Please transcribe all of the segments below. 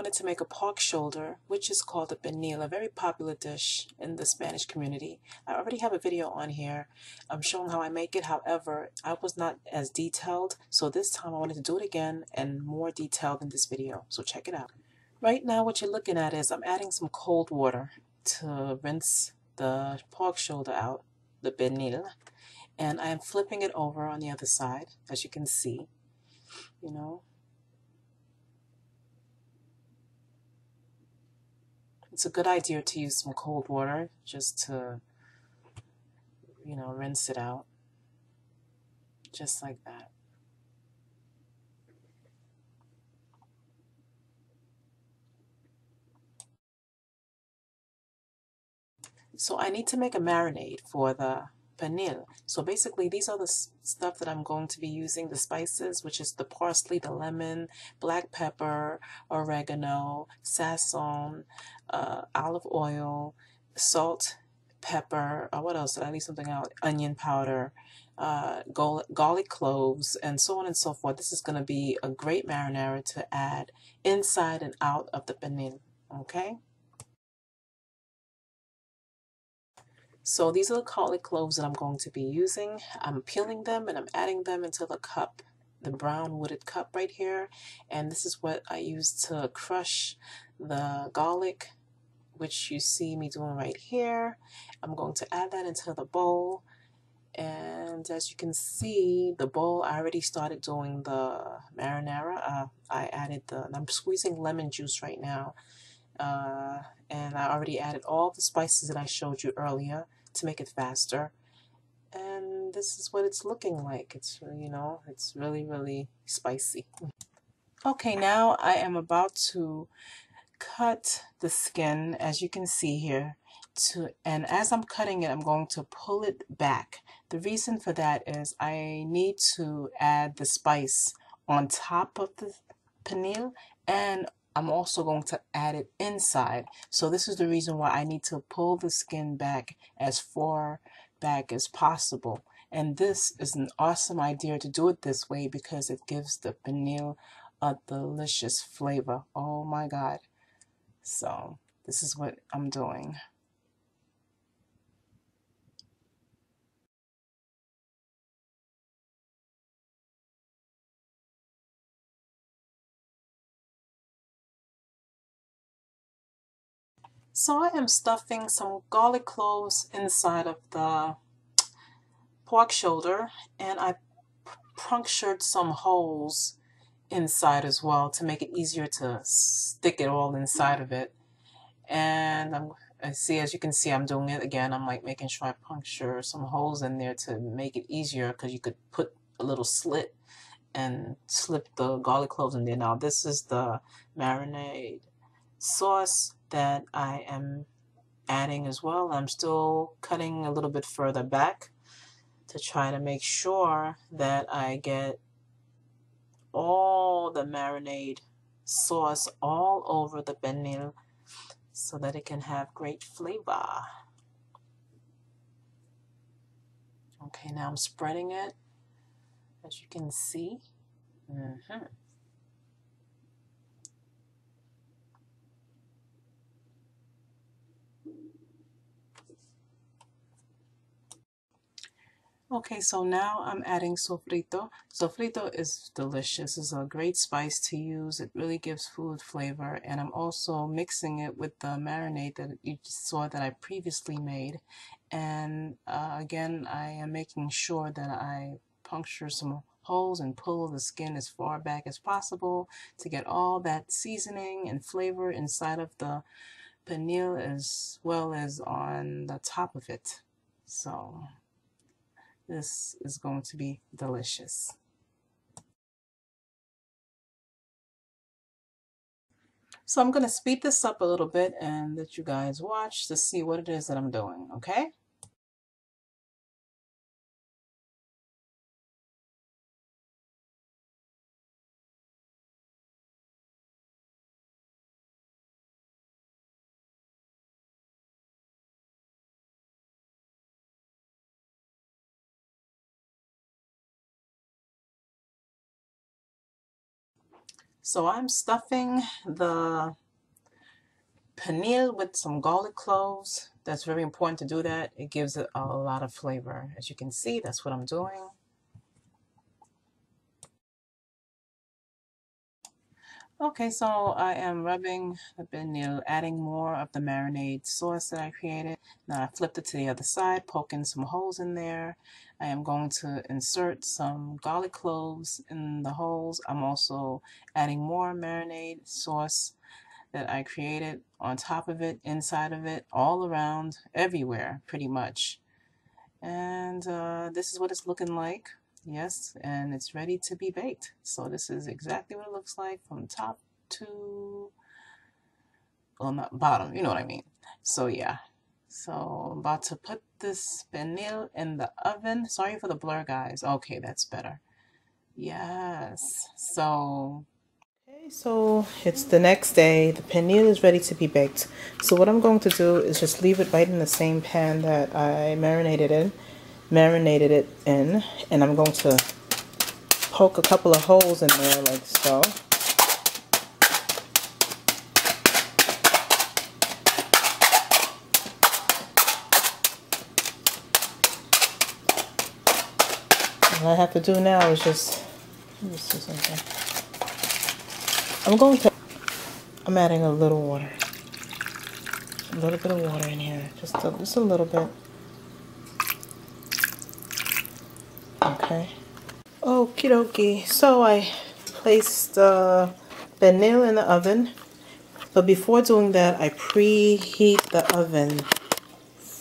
wanted to make a pork shoulder, which is called a pernil, a very popular dish in the Spanish community. I already have a video on here showing how I make it. However, I was not as detailed, so this time I wanted to do it again and more detailed in this video, so check it out. Right now what you're looking at is I'm adding some cold water to rinse the pork shoulder out, the pernil, and I am flipping it over on the other side, as you can see, you know. It's a good idea to use some cold water just to, you know, rinse it out. Just like that. So I need to make a marinade for the pernil. So basically these are the stuff that I'm going to be using, the spices, which is the parsley, the lemon, black pepper, oregano, sason, olive oil, salt, pepper, what else did I leave something out? Onion powder, garlic cloves, and so on and so forth. This is going to be a great marinara to add inside and out of the pernil, okay? So these are the garlic cloves that I'm going to be using. I'm peeling them and I'm adding them into the cup, the brown wooded cup right here. And this is what I use to crush the garlic, which you see me doing right here. I'm going to add that into the bowl. And as you can see, the bowl, I already started doing the marinara. I added I'm squeezing lemon juice right now. And I already added all the spices that I showed you earlier to make it faster. And this is what it's looking like. It's, you know, it's really, really spicy. Okay, now I am about to cut the skin, as you can see here. And as I'm cutting it, I'm going to pull it back. The reason for that is I need to add the spice on top of the pernil, and I'm also going to add it inside. So this is the reason why I need to pull the skin back as far back as possible. And this is an awesome idea to do it this way because it gives the pernil a delicious flavor. Oh my God. So this is what I'm doing. So I am stuffing some garlic cloves inside of the pork shoulder, and I punctured some holes inside as well to make it easier to stick it all inside of it. And I see, as you can see, I'm doing it again. I'm like making sure I puncture some holes in there to make it easier, because you could put a little slit and slip the garlic cloves in there. Now this is the marinade sauce that I am adding as well. I'm still cutting a little bit further back to try to make sure that I get all the marinade sauce all over the pernil so that it can have great flavor. Okay, now I'm spreading it, as you can see. Okay, so now I'm adding sofrito. Sofrito is delicious. It's a great spice to use. It really gives food flavor. And I'm also mixing it with the marinade that you saw that I previously made. And again, I am making sure that I puncture some holes and pull the skin as far back as possible to get all that seasoning and flavor inside of the pernil as well as on the top of it. So this is going to be delicious. So I'm going to speed this up a little bit and let you guys watch to see what it is that I'm doing, okay? So I'm stuffing the pernil with some garlic cloves. That's very important to do that. It gives it a lot of flavor. As you can see, that's what I'm doing. Okay, so I am rubbing the pernil, adding more of the marinade sauce that I created. Now I flipped it to the other side, poking some holes in there. I am going to insert some garlic cloves in the holes. I'm also adding more marinade sauce that I created on top of it, inside of it, all around, everywhere, pretty much. And this is what it's looking like. Yes, and it's ready to be baked. So this is exactly what it looks like from top to, well, not bottom, you know what I mean. So yeah, so I'm about to put this pernil in the oven. Sorry for the blur, guys. Okay, that's better. Yes, so. Okay, so it's the next day. The pernil is ready to be baked. So what I'm going to do is just leave it right in the same pan that I marinated it in, and I'm going to poke a couple of holes in there like so. All I have to do now is just, let me see something. I'm adding a little water, a little bit of water in here, just a little bit. Okay. Okie dokie. So I placed the pernil in the oven, but before doing that, I preheat the oven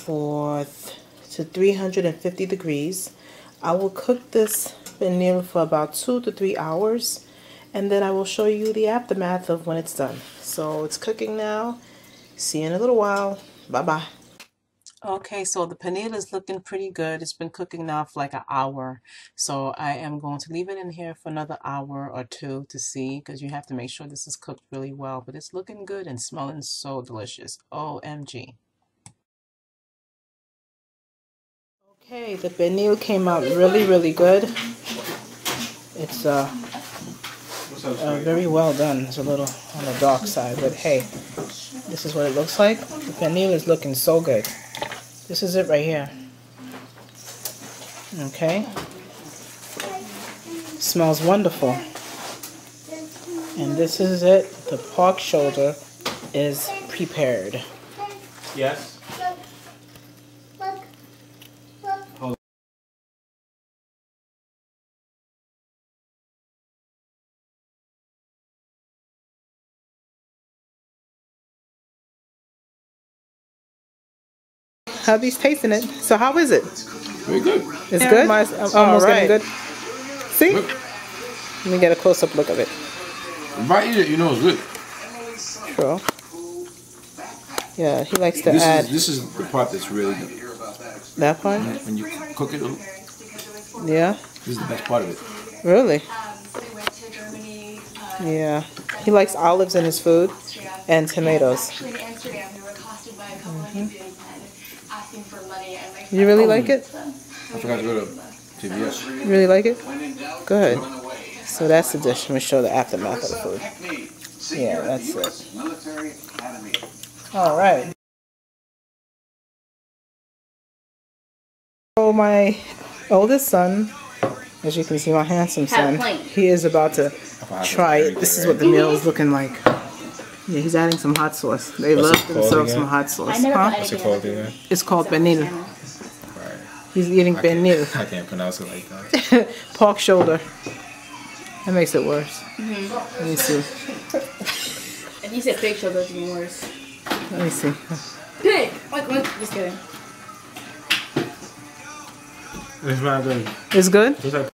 to 350 degrees. I will cook this pernil for about 2 to 3 hours, and then I will show you the aftermath of when it's done. So it's cooking now. See you in a little while. Bye bye. Okay, so the pernil is looking pretty good. It's been cooking now for like an hour. So I am going to leave it in here for another hour or two to see, because you have to make sure this is cooked really well. But it's looking good and smelling so delicious. OMG. Okay, the pernil came out really, really good. It's very well done. It's a little on the dark side, but hey, this is what it looks like. The pernil is looking so good. This is it right here. Okay. Smells wonderful. And this is it. The pork shoulder is prepared. Yes. Hubby's tasting it. So how is it? Very good. It's good? Almost right. Good. See? Look. Let me get a close-up look of it. If I eat it, you know it's good. True. Yeah, he likes to add. This is the part that's really good. That part? When you cook it. Yeah. This is the best part of it. Really? Yeah. He likes olives in his food and tomatoes. You really like it? I forgot to go to TVS. You really like it? Good. So that's the dish. Let me show the aftermath of the food. Yeah, that's it. Alright. So my oldest son, as you can see, my handsome son, he is about to try it. This is what the meal is looking like. Yeah, he's adding some hot sauce. They love themselves some hot sauce. Huh? What's it called again? It's called pernil. He's eating pernil. I can't pronounce it like that. Pork shoulder. That makes it worse. Mm-hmm. Let me see. If you said pig shoulder, it's even worse. Let me see. Pig! Look, just kidding. It's not good. It's good?